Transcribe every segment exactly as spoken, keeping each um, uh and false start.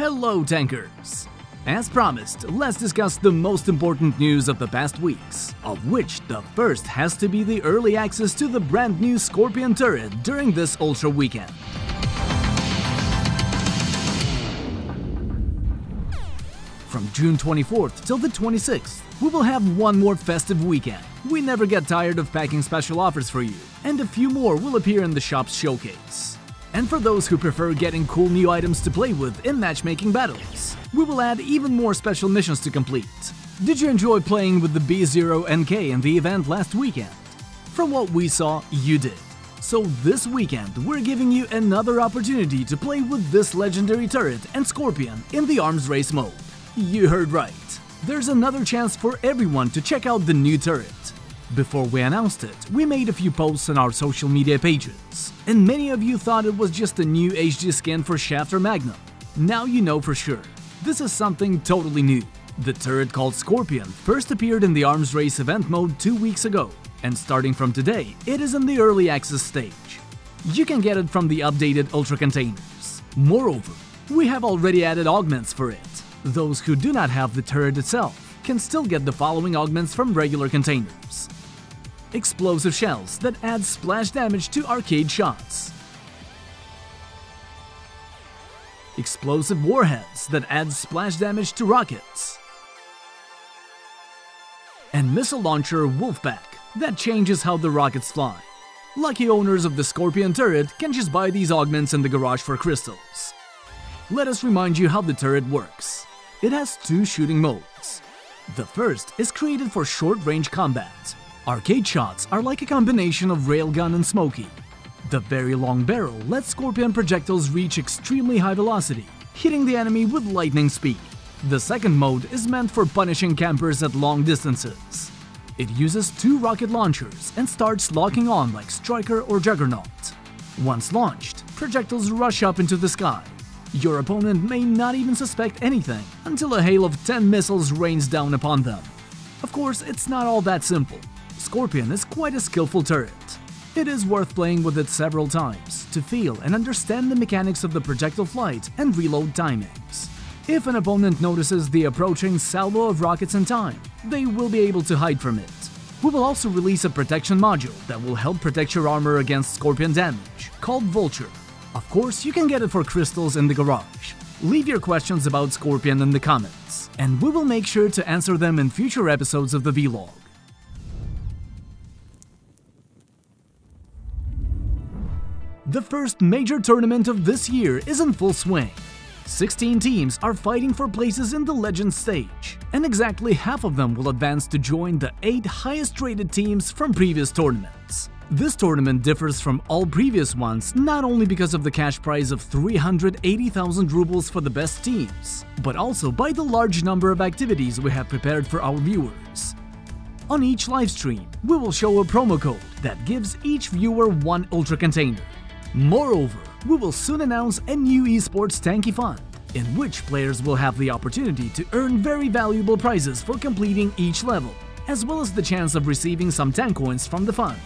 Hello Tankers! As promised, let's discuss the most important news of the past weeks, of which the first has to be the early access to the brand new Scorpion turret during this Ultra weekend. From June twenty-fourth till the twenty-sixth, we will have one more festive weekend. We never get tired of packing special offers for you, and a few more will appear in the shop's showcase. And for those who prefer getting cool new items to play with in matchmaking battles, we will add even more special missions to complete. Did you enjoy playing with the B zero N K in the event last weekend? From what we saw, you did. So this weekend, we're giving you another opportunity to play with this legendary turret and Scorpion in the Arms Race mode. You heard right. There's another chance for everyone to check out the new turret. Before we announced it, we made a few posts on our social media pages, and many of you thought it was just a new H D skin for Shaft or Magnum. Now you know for sure. This is something totally new. The turret called Scorpion first appeared in the Arms Race event mode two weeks ago, and starting from today, it is in the early access stage. You can get it from the updated Ultra Containers. Moreover, we have already added augments for it. Those who do not have the turret itself can still get the following augments from regular containers. Explosive Shells that add splash damage to Arcade Shots. Explosive Warheads that add splash damage to rockets. And Missile Launcher Wolfpack that changes how the rockets fly. Lucky owners of the Scorpion turret can just buy these augments in the garage for crystals. Let us remind you how the turret works. It has two shooting modes. The first is created for short-range combat. Arcade shots are like a combination of Railgun and Smokey. The very long barrel lets Scorpion projectiles reach extremely high velocity, hitting the enemy with lightning speed. The second mode is meant for punishing campers at long distances. It uses two rocket launchers and starts locking on like Striker or Juggernaut. Once launched, projectiles rush up into the sky. Your opponent may not even suspect anything until a hail of ten missiles rains down upon them. Of course, it's not all that simple. Scorpion is quite a skillful turret. It is worth playing with it several times to feel and understand the mechanics of the projectile flight and reload timings. If an opponent notices the approaching salvo of rockets in time, they will be able to hide from it. We will also release a protection module that will help protect your armor against Scorpion damage, called Vulture. Of course, you can get it for crystals in the garage. Leave your questions about Scorpion in the comments, and we will make sure to answer them in future episodes of the V log. The first major tournament of this year is in full swing. sixteen teams are fighting for places in the Legends stage, and exactly half of them will advance to join the eight highest-rated teams from previous tournaments. This tournament differs from all previous ones not only because of the cash prize of three hundred eighty thousand rubles for the best teams, but also by the large number of activities we have prepared for our viewers. On each livestream, we will show a promo code that gives each viewer one Ultra Container. Moreover, we will soon announce a new eSports Tanky Fund, in which players will have the opportunity to earn very valuable prizes for completing each level, as well as the chance of receiving some tank coins from the fund.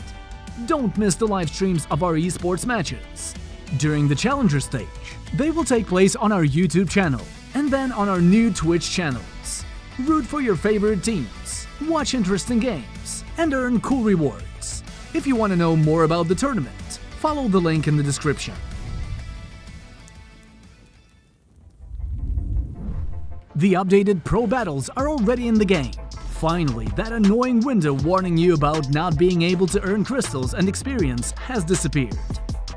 Don't miss the live streams of our eSports matches. During the Challenger stage, they will take place on our YouTube channel and then on our new Twitch channels. Root for your favorite teams, watch interesting games, and earn cool rewards. If you want to know more about the tournament, follow the link in the description. The updated Pro Battles are already in the game. Finally, that annoying window warning you about not being able to earn crystals and experience has disappeared.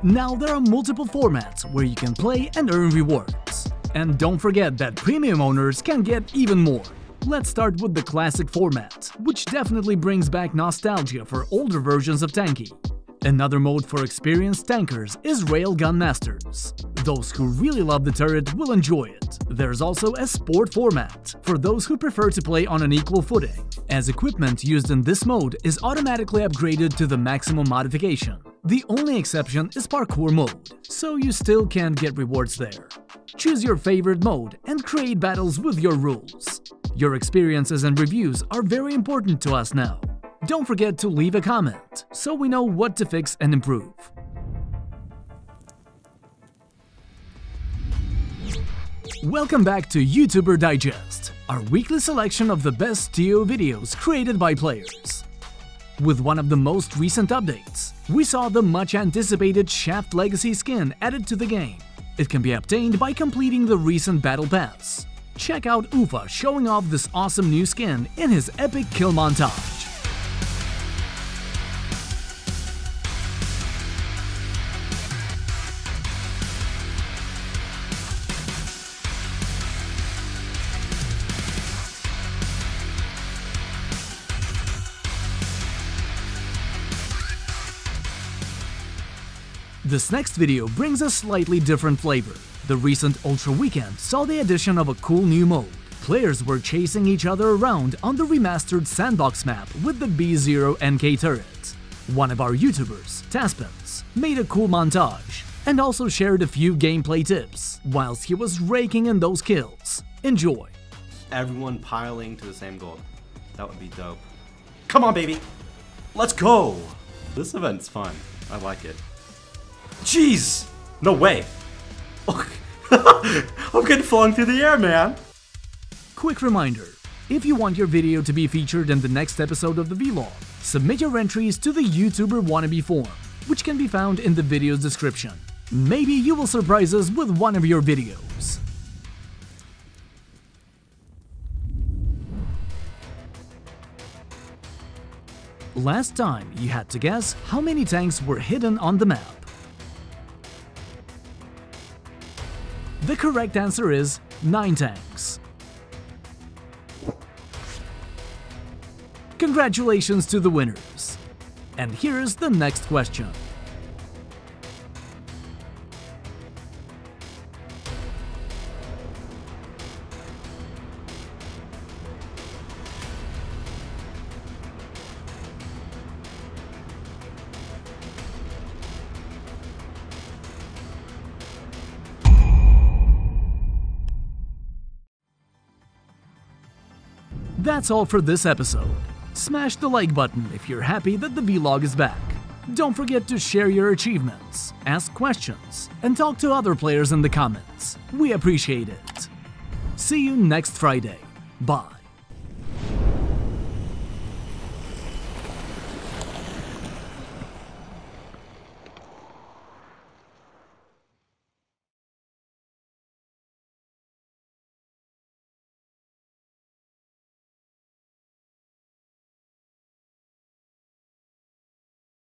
Now there are multiple formats where you can play and earn rewards. And don't forget that premium owners can get even more. Let's start with the classic format, which definitely brings back nostalgia for older versions of Tanky. Another mode for experienced tankers is Rail Gun Masters. Those who really love the turret will enjoy it. There's also a sport format for those who prefer to play on an equal footing, as equipment used in this mode is automatically upgraded to the maximum modification. The only exception is parkour mode, so you still can get rewards there. Choose your favorite mode and create battles with your rules. Your experiences and reviews are very important to us now. Don't forget to leave a comment, so we know what to fix and improve. Welcome back to YouTuber Digest, our weekly selection of the best T O videos created by players. With one of the most recent updates, we saw the much-anticipated Shaft Legacy skin added to the game. It can be obtained by completing the recent battle pass. Check out Ufa showing off this awesome new skin in his epic kill montage. This next video brings a slightly different flavor. The recent Ultra Weekend saw the addition of a cool new mode. Players were chasing each other around on the remastered sandbox map with the B zero N K turret. One of our YouTubers, Taspens, made a cool montage and also shared a few gameplay tips whilst he was raking in those kills. Enjoy! Everyone piling to the same goal. That would be dope. Come on, baby! Let's go! This event's fun. I like it. Jeez! No way! I'm getting flung through the air, man! Quick reminder, if you want your video to be featured in the next episode of the V log, submit your entries to the YouTuber Wannabe form, which can be found in the video's description. Maybe you will surprise us with one of your videos. Last time, you had to guess how many tanks were hidden on the map. The correct answer is nine tanks. Congratulations to the winners. And here's the next question. That's all for this episode. Smash the like button if you're happy that the V log is back. Don't forget to share your achievements, ask questions, and talk to other players in the comments. We appreciate it. See you next Friday. Bye.